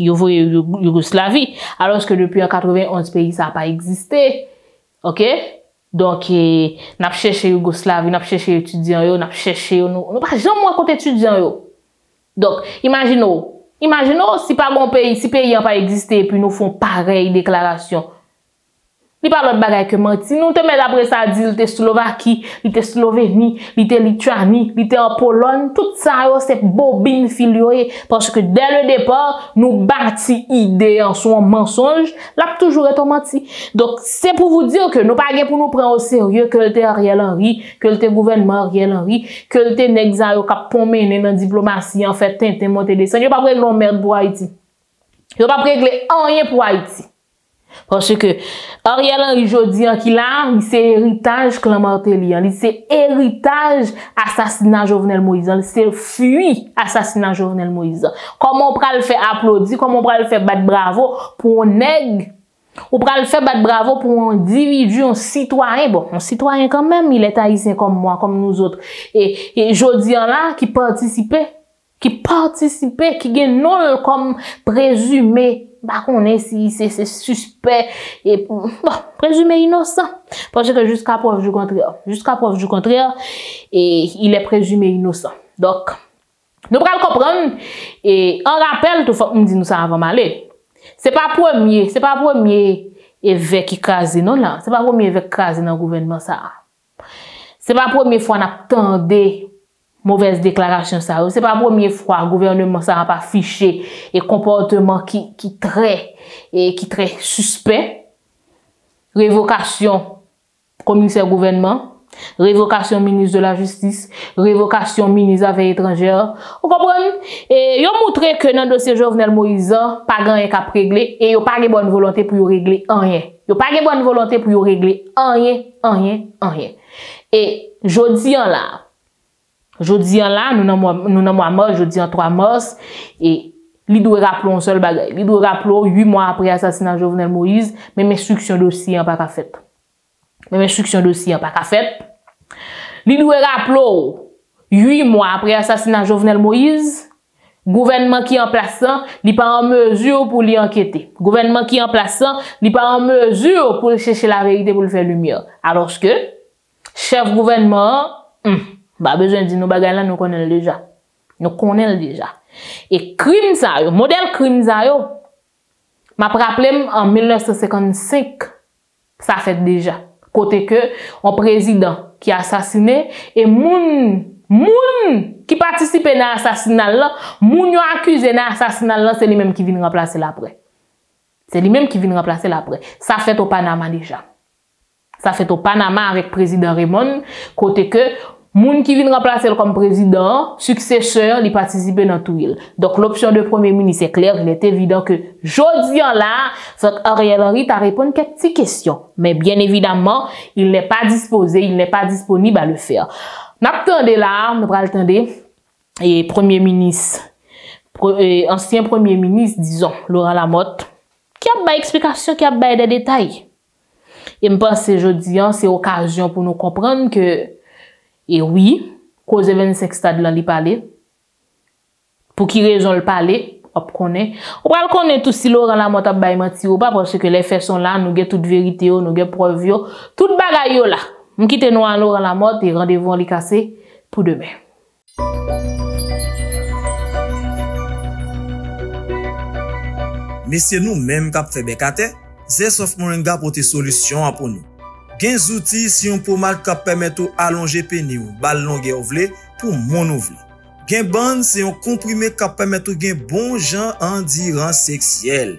yo voye Yougoslavie alors que depuis en quatre-vingt-onze pays ça n'a pas existé. OK? Donc, eh, n'a pas cherché Yougoslavie, n'a pas cherché étudiant, n'a pas cherché, n'a pas jamais côté étudiant. Donc, imaginez, imaginez si pas bon pays, si pays n'a pas existé, puis nous font pareille déclaration. Ni pas l'autre bagaille que menti. Nous te met après ça, dit, il était Slovaquie, il était Slovénie, il était Lituanie, il était en Pologne. Tout ça, c'est bobine filioé. Parce que dès le départ, nous bâtis idée en son mensonge. Là, toujours est menti. Donc, c'est pour vous dire que nous pas pour nous prendre au sérieux que le Ariel Henry, que le gouvernement Ariel Henry, que le Nexayo qui a pommé dans la diplomatie, en fait, tintin, monté des seigneurs. Yo pas régler merde pour Haïti. Yo pas régler rien pour Haïti. Parce que Ariel Henry jodi an ki la, il c'est héritage Clan Martelly, il c'est héritage assassinat Jovenel Moïse, c'est fui assassinat Jovenel Moïse. Comment on pral fait applaudir, comment on pral fait battre bravo pour un nèg, on pral fait battre bravo pour un individu, un citoyen, bon, un citoyen quand même, il est haïtien comme moi, comme nous autres. Et, et jodi an là qui participait, qui participait, qui gen non comme présumé. Bah, qu'on est si c'est suspect et bon, présumé innocent. Parce que jusqu'à preuve du contraire, jusqu'à preuve du contraire, et il est présumé innocent. Donc, nous prenons le comprendre et on rappelle tout faut me dit nous ça avant m'aller. C'est pas premier, c'est pas premier évêque qui crase non là, c'est pas premier évêque crase dans le gouvernement ça. C'est pas première fois n'attendait mauvaise déclaration ça. C'est pas la première fois le gouvernement ça n'a pas fiché et comportement qui qui très et qui très suspect. Révocation commissaire gouvernement, révocation ministre de la justice, révocation ministre des affaires étrangères. Vous comprenez? Et ils ont montré que dans le dossier Jovenel Moïse, pas grand rien qu'à régler et ils n'ont pas de bonne volonté pour régler rien. Ils n'ont pas de bonne volonté pour régler rien, rien, rien. Et jodi an là Jodi an là, nous n'avons pas mort, jodi an trois mars, et li doit rappeler un seul bagay. Li doit rappeler huit mois après l'assassinat de Jovenel Moïse, même instruction dossier n'a pas fait. même instruction dossier pas qu'à fait. Li doit rappeler huit mois après assassinat Jovenel Moïse, gouvernement qui en place, n'est pas en mesure pour l'y enquêter. Gouvernement qui en place, n'est pas en mesure pour chercher la vérité pour le faire lumière. Alors que chef gouvernement, hmm, bah besoin de dire nous bagay là nous connaissons déjà. Nous connaissons déjà. Et crime ça yo, modèle crime ça yo. M'a rappelé en mille neuf cent cinquante-cinq, ça fait déjà. Côté que un président qui a assassiné et moun moun qui participait à l'assassinat là, moun yo accusé dans l'assassinat là, c'est lui-même qui vient remplacer l'après. C'est lui-même qui vient remplacer l'après. Ça fait au Panama déjà. Ça fait au Panama avec président Raymond, côté que moun qui vient remplacer comme président, successeur, il participe dans tout il. Donc l'option de premier ministre est claire, il est évident que jodi en là, Ariel Henry t'a répondu quelques petites questions, mais bien évidemment, il n'est pas disposé, il n'est pas disponible à le faire. N'attendez là, nous va attendre et premier ministre et ancien premier ministre disons Laurent Lamotte qui a ba explication, qui a ba des détails. Et me pense jodi en c'est occasion pour nous comprendre que et oui, cause vingt-cinq stades là, il parlait. Pour qui raison le parlait, on connaît. On va le connaître tout si Laurent Lamotte a baillé mentir ou pas, parce que les faits sont là, nous avons toute vérité, nous avons preuve, toute bagaille là. Nous quittons nous à Laurent Lamotte et rendez-vous en li cassé pour demain. Mais c'est nous-mêmes qui avons fait Bekate, c'est sauf Moringa pour tes solutions pour nous. Gen zouti si yon pomade ka permet ou allonger peni ou bal longue ou vle pou moun ou vle. Gen ban se yon comprimé ka permet ou gen bon jan andiran sexuel.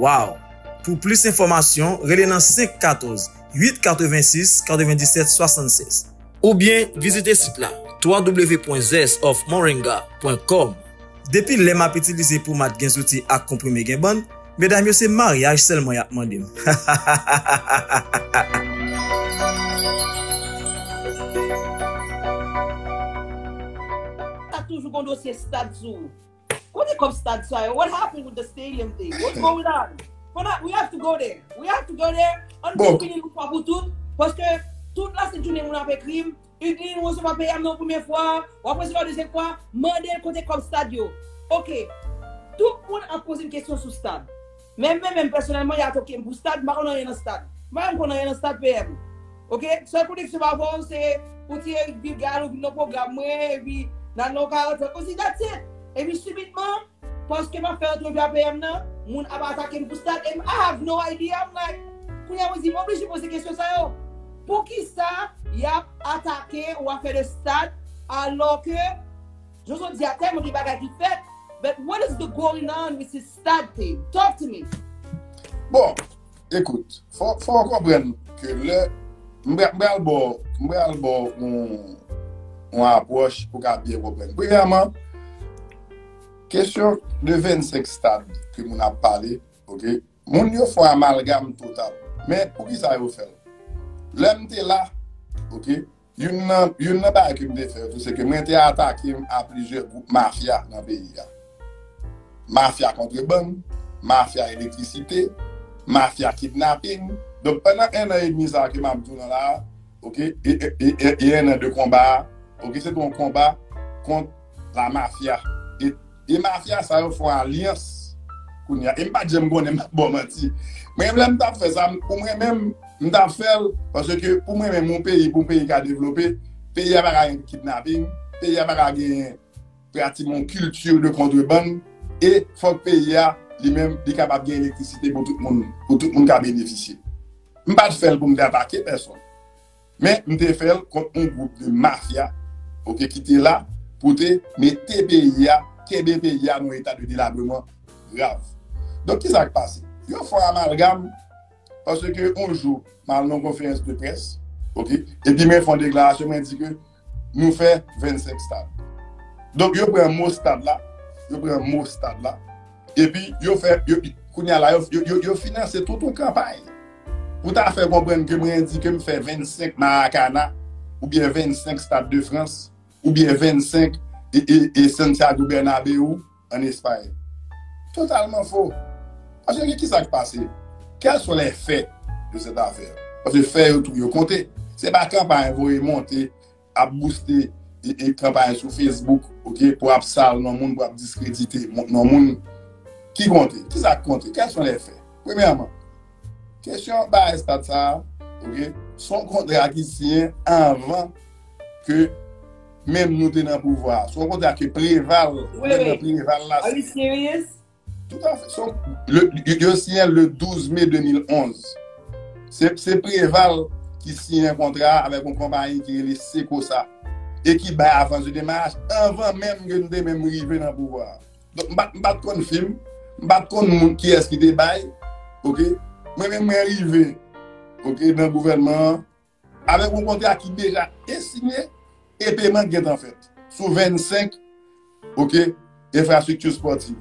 Wow! Pour plus d'informations, relè nan cinq un quatre, huit huit six, neuf sept sept six. Ou bien visitez site la w w w point zest of moringa point com. Depuis les m'a utilisé pomade gen zouti ak comprimé gen ban, mesdames yo se mariage seulement y a mandem. Toujours un dossier stade zoo. What is called stade zoo? What happened with the stadium thing? What's going on? We have to go there. We have to go there. On bon. Continue pas pour tout parce que toute la saison on a fait crime. Il dit on se va payer la première fois, après la deuxième fois, mandel côté comme stade. OK. Tout le monde a posé une question sur stade. Même même personnellement il y a toqué pour stade, mais on est dans stade. Même qu'on est dans stade P M. OK? Seul pour que ça va voir c'est pour tirer du gars ou nos programmes et puis dans nos cartes, c'est that's it. Et puis subitement, parce que ma fête de la P M, mon attaqué pour stade, et I have no idea. I'm like, pour y avoir obligé de poser question ça. Pour qui ça, y a attaqué ou a fait le stade, alors que je vous dis à terme des bagages qui fait. But what is the going on with this stade thing? Talk to me. Bon, écoute, faut faut comprendre que le Mbalbo, Mbalbo, on on approche pour garder bien problème. Premièrement, question de vingt-cinq stades que nous avons parlé, ok? Mon yo font amalgame total. Mais pour qui ça yo fait? L'homme était là, ok? Une une bagarre que me fait, c'est que moi était attaqué à plusieurs groupes mafia dans le pays. Mafia contrebande, mafia électricité, mafia kidnapping. Donc pendant un an et demi ça que m'a dit là, ok? Et et et, et un an de combat. Ok, c'est un combat contre la mafia. Et la mafia, ça a fait alliance. Je ne sais pas si je ne sais pas mentir. Mais je ne fais ça. Pour moi-même, je fais parce que pour moi, mon pays, pour le pays qui a développé, le pays a eu un kidnapping, le pays a eu pratiquement une culture de contrebande. Et il faut que le pays a lui-même capable de gagner l'électricité pour tout le monde, pour tout le monde qui a bénéficié. Je ne fais pas pour me attaquer personne. Mais je fais contre un groupe de mafia. Ok, qui était là pour te mettre T B I A, T B P I A dans un état de délabrement grave. Donc, qu'est-ce qui s'est passé? Ils font un amalgame parce qu'on joue mal dans une conférence de presse, ok, et puis ils font une déclaration, ils disent que nous faisons vingt-cinq stades. Donc, ils prennent un mot stade là, ils prennent un mot stade là, et puis ils financent toute une campagne. Pour te faire comprendre que moi, je dis que je fais vingt-cinq Maracana, ou bien vingt-cinq Stades de France, ou bien vingt-cinq et, et, et Santiago Bernabéu en Espagne. Totalement faux. Parce que qu'est-ce qui s'est passé? Quels sont les faits de cette affaire? Parce que faire tout, vous comptez. Ce n'est pas quand vous allez monter, à booster et campagne sur Facebook, ok, pour absal, non monde pour discréditer, non monde qui compte, qui ça compte, quels sont les faits? Premièrement, question bas ça, ok, son contrat qui tient avant que même nous tenons pouvoir, son contrat qui préval, même préval là. Are you serious? Tout à fait. Son, le le signe le douze mai deux mille onze, c'est préval qui signe un contrat avec une compagnie qui est le Secosa. Et qui bat avant ce démarche, avant même que nous même arriver dans le pouvoir. Donc, je ne pas de film, je ne pas de qui est-ce qui débaille. Ok? Moi-même, je suis arrivé okay, dans le gouvernement avec un contrat qui déjà est signé et paiement qui est en fait. Sous vingt-cinq, ok, infrastructure sportive,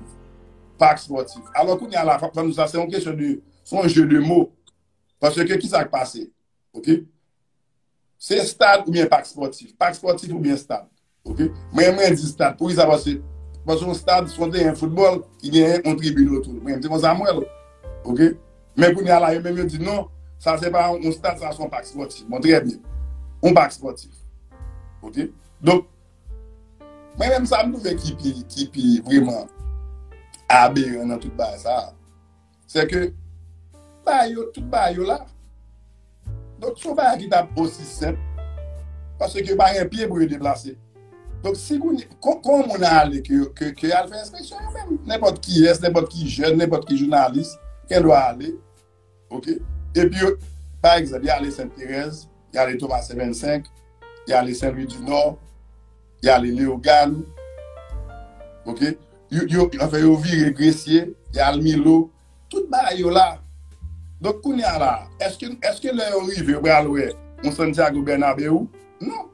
parc sportif. Alors, qu'on y a la femme, c'est une question de son jeu de mots. Parce que, qui s'est passé? Ok? C'est stade ou bien parc sportif. Parc sportif ou bien stade. Ok? Moi, je dis stade. Pour ça, parce que stade, c'est un football qui a une tribune autour. Moi, je dis Samuel. Ok? Mais pour nous, je dis non, ça c'est pas un stade, ça c'est un parc sportif. Bon, très bien. Un parc sportif. Ok? Donc, moi-même, ça me fait qui est vraiment aberrant dans toute base. C'est que, bah, yo, tout bas, là. Donc, ce n'est pas qui est aussi simple, parce que pas un pied pour le déplacer. Donc, si vous comment on a allé que que que a fait inspection même n'importe qui est, n'importe qui jeune, n'importe qui journaliste, qu'elle doit aller, ok. Et puis, par exemple, il y a les Sainte-Thérèse, il y a les Thomas C vingt-cinq, il y a les Saint-Louis du Nord, il y a les Léogane, ok. Il y a enfin Ovire Gressier, il y a le Milo, tout le monde là. Donc, est-ce que, est-ce que l'arrivée au Braloué, on Santiago Bernabéu? Non.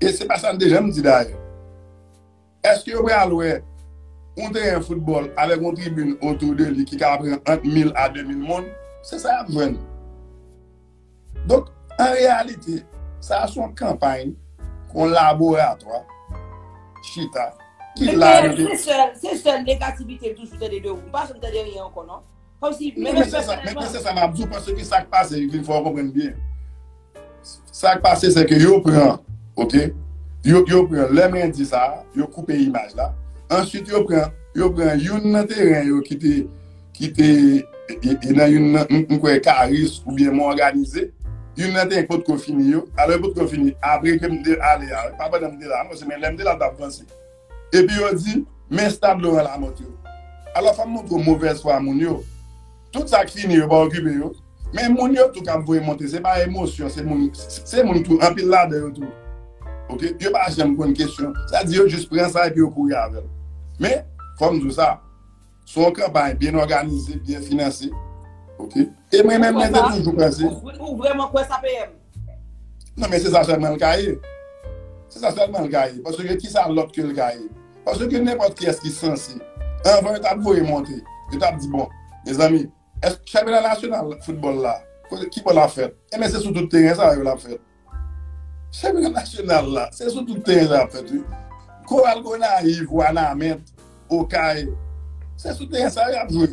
Et c'est pas ça que je me dis d'ailleurs. Est-ce que au Braloué, on a un football avec une tribune autour de lui qui a pris entre mille à deux mille monde? C'est ça que je veux dire. Donc, en réalité, ça a son campagne qu'on laboratoire, Chita, qui l'a. C'est seule négativité toujours de deux. Vous pas de rien encore, non? Comme si non, mais c'est ça, m'a dit, parce que ça qui passe, il faut comprendre bien. Ça qui passe, c'est que yo prend, ok? Yo prend, le main dit ça, yo coupe l'image là. Ensuite, yo prend, yo prend, un terrain qui était, qui était, dans une cariste ou bien organisé. Yon nan terrain pour qu'on finisse yo. Alors, pour qu'on finisse, après que m'de allé, papa de m'de là, moi, c'est même de là d'avancer. Et puis, on dit, mais stable dans la moto. Alors, faut montrer mauvaise foi à mon yo. Tout ça qui finit, pas occupé. Mais mon yo tout quand vous monter, c'est pas émotion, c'est mon c'est mon tout en pile là de tout. OK, yo pas j'aime prendre question. Ça dit yo juste prend ça et puis yo courir avec. Mais comme tout ça, son campagne bien organisée, bien financée. OK. Et moi même je toujours pensé. Ou vraiment quoi ça P M? Non mais c'est ça seulement le cahier. C'est ça seulement le cahier parce que qui ça l'autre que le cahier. Parce que n'importe qui est qui censé. En vrai t'as voulu monter. Tu t'as dit bon, les amis, est-ce que championnat national football là, qui peut la faire? Et mais c'est sur tout le terrain ça, il la fait. Championnat national là, c'est sur tout le terrain ça, fait. Coral Gonaïve, Wanamet, Okaï, c'est sur le terrain ça, il a joué.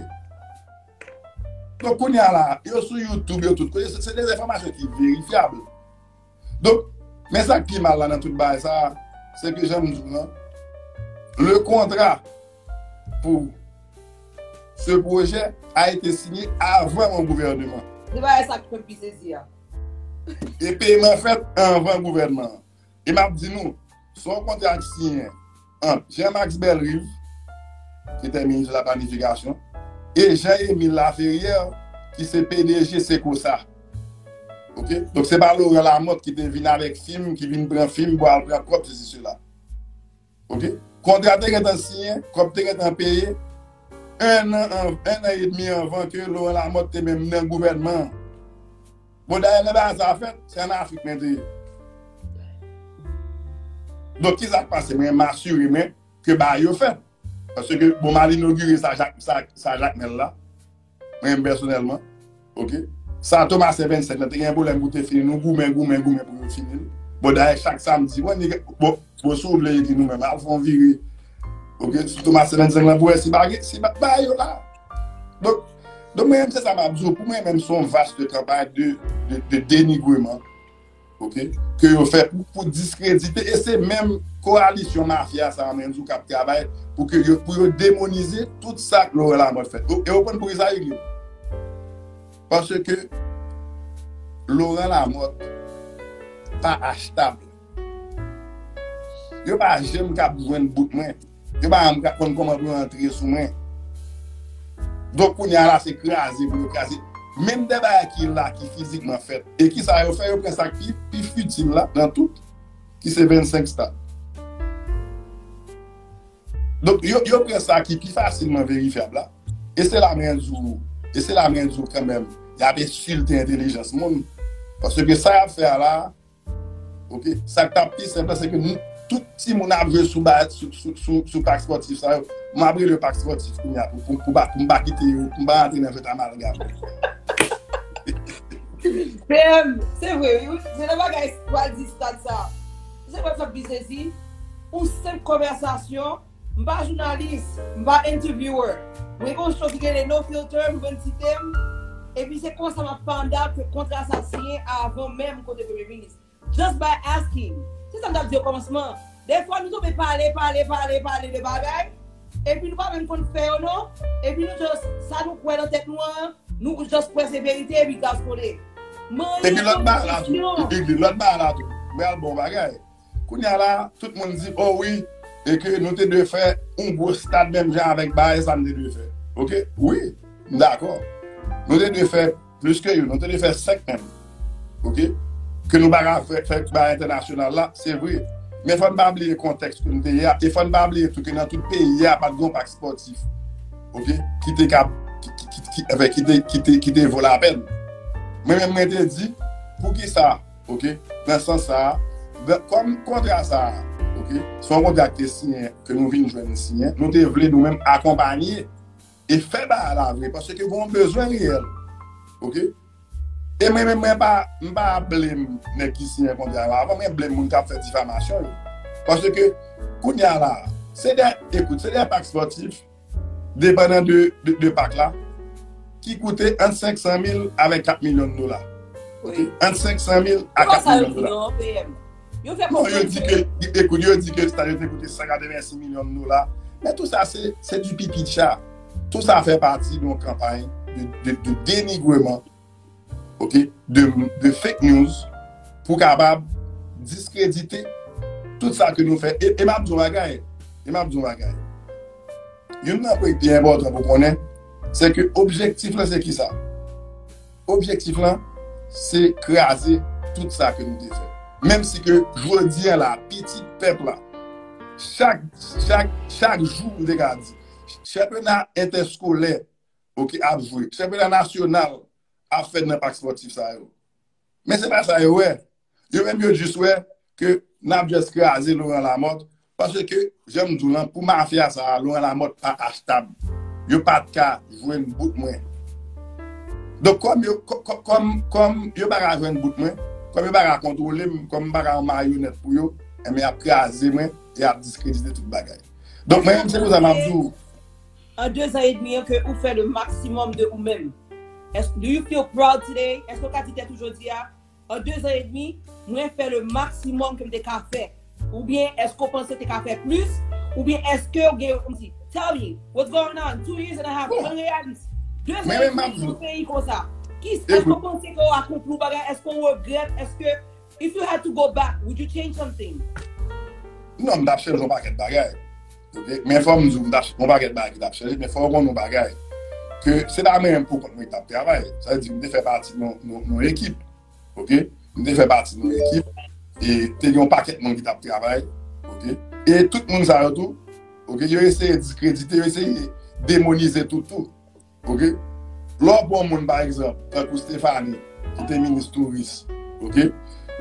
Donc, on y a là, il y a sur YouTube, tout, c'est des informations qui sont vérifiables. Donc, mais ça qui est mal là dans tout le bail, ça, c'est que j'aime dire, le contrat pour ce projet a été signé avant mon gouvernement. C'est pas ça que je peux saisir. Et paiement fait avant le gouvernement. Et m'a dit nous, son contrat signé entre Jean-Max Bellerive, qui était ministre de la planification, et Jean-Émile Laferrière, qui est P D G Secosa. Okay? Donc c'est pas Laurent Lamotte qui vient avec film, qui vient prendre film pour aller prendre propre, c'est cela. Ok? Contrat est signé, contrat est payé. Un an, un, un an et demi avant que Laurent Lamotte même dans le gouvernement. Bon, d'ailleurs, ça a fait, c'est en Afrique maintenant. Donc, qui s'est passé? Je m'assure même que bah, il a fait. Parce que, bon, mal inauguré ça, Jacques, ça, ça, Jacques Mel là. Moi, personnellement. OK? Ça, Thomas C vingt-cinq, il y a un problème pour te finir. Nous, goumé, goumé, goumé pour finir. Bon, d'ailleurs, chaque samedi, bon, bon, bon, souffle, il dit nous-mêmes, ils font virer. Ok, surtout ma semaine, c'est là pour essayer de baguer, c'est là. Donc, Donc, moi, c'est ça, pour moi, même son vaste travail de, de, de dénigrement, ok, que vous faites pour, pour discréditer, et c'est même coalition mafia, ça, même, qui travaille pour que vous démoniser tout ça que l'on a fait. Et vous prenez pour ça, parce que Laurent Lamotte pas achetable. Je pas j'aime cap joindre bout moi. Je pas comprendre comment pour entrer sous moi. Donc on y a là c'est craser pour craser. Même des bail qui là qui physiquement fait et qui ça yo fait yo prend ça qui puis futile là dans tout qui c'est vingt-cinq stades. Donc yo yo prend ça qui plus facilement vérifiable là. Et c'est la main jour et c'est la main jour quand même. Il y a des insultes intelligence monde. Parce que ça a fait là, ok, ça tape plus simple, c'est que nous, tout petit monde a vu sous le parc sportif, ça, m'a pris le parc sportif pour pour pour pas quitter, pour pas entrer dans le amalgame. C'est vrai, c'est la bagarre qui dit ça. C'est quoi ça business? Une simple conversation, pas journaliste, pas interviewer. Mais on choisit les no filter, bon système. Et puis c'est comme ça m'a pendant que contre assassiné avant même côté premier ministre. Just by asking. C'est ça que je dis au commencement. Des fois, nous devons parler, parler, parler, parler de bagailles. Et puis nous ne pouvons même pas faire, non? Et puis nous, just, ça nous croit dans la tête noire. Nous, nous juste croit la vérité et puis nous avons collé. Et puis l'autre barre là, tout. Et puis l'autre barre là, tout. Mais le bon bagaille. Quand il y a là, tout le monde dit, oh oui, et que nous te devons faire un gros stade même genre avec bagaille, ça nous devons faire. Ok? Oui, d'accord. Nous devons faire plus que nous, nous devons faire cinq même. Ok? Que nous devons faire international là, c'est vrai. Mais il ne faut pas oublier le contexte que nous devons faire. Il ne faut pas oublier que dans tout pays, il n'y a pas de bon parc sportif. Ok? Qui te vaut la peine. Moi-même, je te dis, pour qui ça? Ok? Dans ce sens-là, comme contrat ça, ok? Son contrat que nous venons de signer, nous devons nous-mêmes accompagner. Et fait à la vraie parce que vous avez besoin réel. OK? Et moi, je ne vais pas blâmer les qui signent un contrat avant, mais blâmer les gens qui ont fait diffamation. Parce que, quand il y a là, c'est des, écoute, c'est des packs sportifs, dépendant de, de, de packs là, qui coûtaient entre cinq cent mille avec quatre millions de dollars. OK? Oui. Entre cinq cent mille à quatre millions de dollars. Non, je dis que, écoute, je dis que le stade a coûté cinquante-six millions de dollars. Mais tout ça, c'est, c'est du pipi de chat. Tout ça fait partie d'une campagne de, de, de dénigrement, okay? de, de fake news pour capable discréditer tout ça que nous faisons. Et m'a dit bagaille. Une chose qui est importante pour connaître, c'est que l'objectif là, c'est qui ça? L'objectif là, c'est craser tout ça que nous faisons. Même si que je dis à la petite peuple là, chaque, chaque, chaque jour, nous regardons. Championnat interscolaire okay, a joué. Championnat national a fait dans le parc sportif. Ça mais ce n'est pas ça. Je veux même juste dire que nous avons juste crasé Laurent Lamotte parce que, j'aime dire, pour ma mafia, Laurent Lamotte n'est pas achetable. Il n'y a pas de cas jouer une bout de moins. Donc, comme il n'y a pas de jouer une bout de moins, comme il n'y a pas de contrôler, comme il n'y a pas de marionnette pour eux, il a crasé et a discrédité tout le bagage. Donc, même si vous avez dit, en deux ans et demi, que vous faites le maximum de vous-même. Est-ce que vous feel proud today? Est-ce que vous êtes toujours dit, en deux ans et demi, vous faites le maximum que vous avez fait? Ou bien est-ce que vous pensez que vous avez fait plus? Ou bien est-ce que vous avez tell me, what's going on? Two years and a half, oh. Deux ans et demi, vous faites comme ça. Est-ce que vous pensez que vous avez accompli? Est-ce que vous regrette? Est-ce que, if you had to go back, would you change something? Non, je ne change pas quelque chose. Okay. Mais il faut nous dire qu'on va faire des choses, mais il faut qu'on nous bagaille. Que c'est la même pour nous travailler. Ça veut dire que nous faisons partie de nos, nos, nos équipes. Okay? Nous faisons partie de nos équipes. Et nous avons un paquet de monde qui travaille. Okay? Et tout le monde s'en retourne. Okay? Ils essaient de discréditer, ils essaient de démoniser tout. tout. Okay? L'autre bon monde, par exemple, comme Stéphanie, qui était ministre touriste. Okay?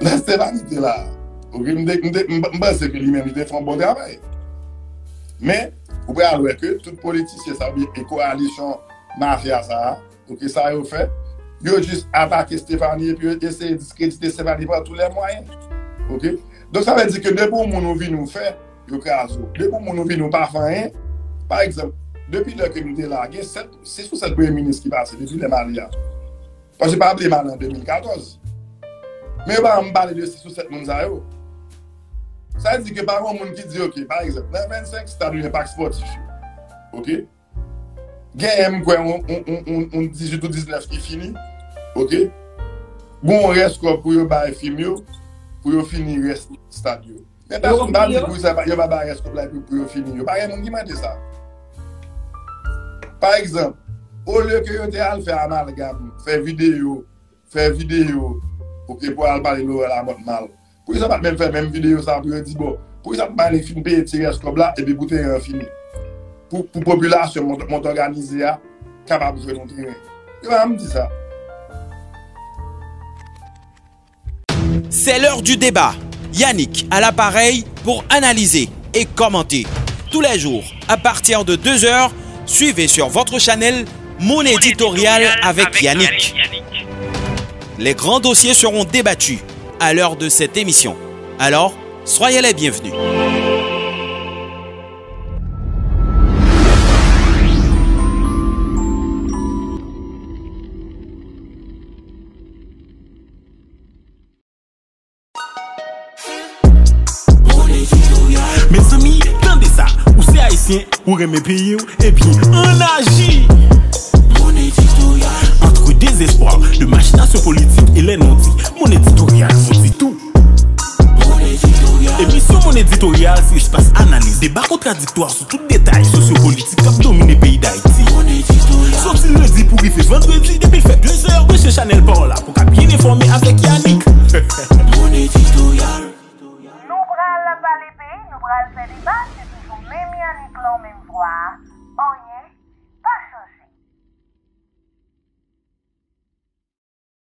La Stéphanie était là. Okay? Je pense que lui-même, il fait un bon travail. Mais, vous pouvez voir que tout politicien, ça veut dire que coalition mafia, ça, ok, ça a fait. Ils ont juste attaqué Stéphanie et puis essayé de discréditer Stéphanie par tous les moyens. Ok? Donc, ça veut dire que depuis que nous venons nous faire, nous créons. Depuis que nous venons nous pas faire, par exemple, depuis le que nous sommes là, il y a six ou sept premiers ministres qui passent depuis les Maliens. Parce que je n'ai pas appelé Mali en deux mille quatorze. Mais on va parler de six ou sept personnes. Ça veut dire que par exemple, qui dit, ok, par exemple, dans vingt-cinq stades, il y a un parc sportif. Ok? Il y a un dix-huit ou dix-neuf qui est fini. Ok? Bon, on reste pour le film, pour finir le stade. Mais personne ne va dire que ça va rester pour finir. Il n'y a pas de monde qui m'a dit ça. Par exemple, au lieu que vous allez faire amalgame, faire vidéo, faire vidéo, pour que vous allez parler de la mode mal. Pour ça, même faire même vidéo, ça peut dire bon, pour ça, les films payés, tirer ce comme là, et puis vous avez un film. Pour la population, mon organisé, capable de jouer dans le terrain. Je vais me dire ça. C'est l'heure du débat. Yannick à l'appareil pour analyser et commenter. Tous les jours, à partir de deux heures, suivez sur votre chaîne Mon éditorial avec Yannick. Les grands dossiers seront débattus à l'heure de cette émission. Alors, soyez les bienvenus. Mes amis, tendez ça, ou c'est haïtien, ou remè pays, et puis on agit. Mon éditorial. Entre désespoir, de machination politique et les non-dits, mon éditorial vous dit tout. Mon éditorial. Et puis sur mon éditorial, c'est espace analyse, débat contradictoire sur tout détail sociopolitique qui a dominé le pays d'Haïti. Mon éditorial. Sauf si le dit pour y faire vendredi, depuis il fait deux heures de chez Chanel par là, pour qu'à bien informer avec Yannick. Mon éditorial. Nous prenons la validée, nous prenons le débat, c'est toujours même Yannick, l'homme, même voix.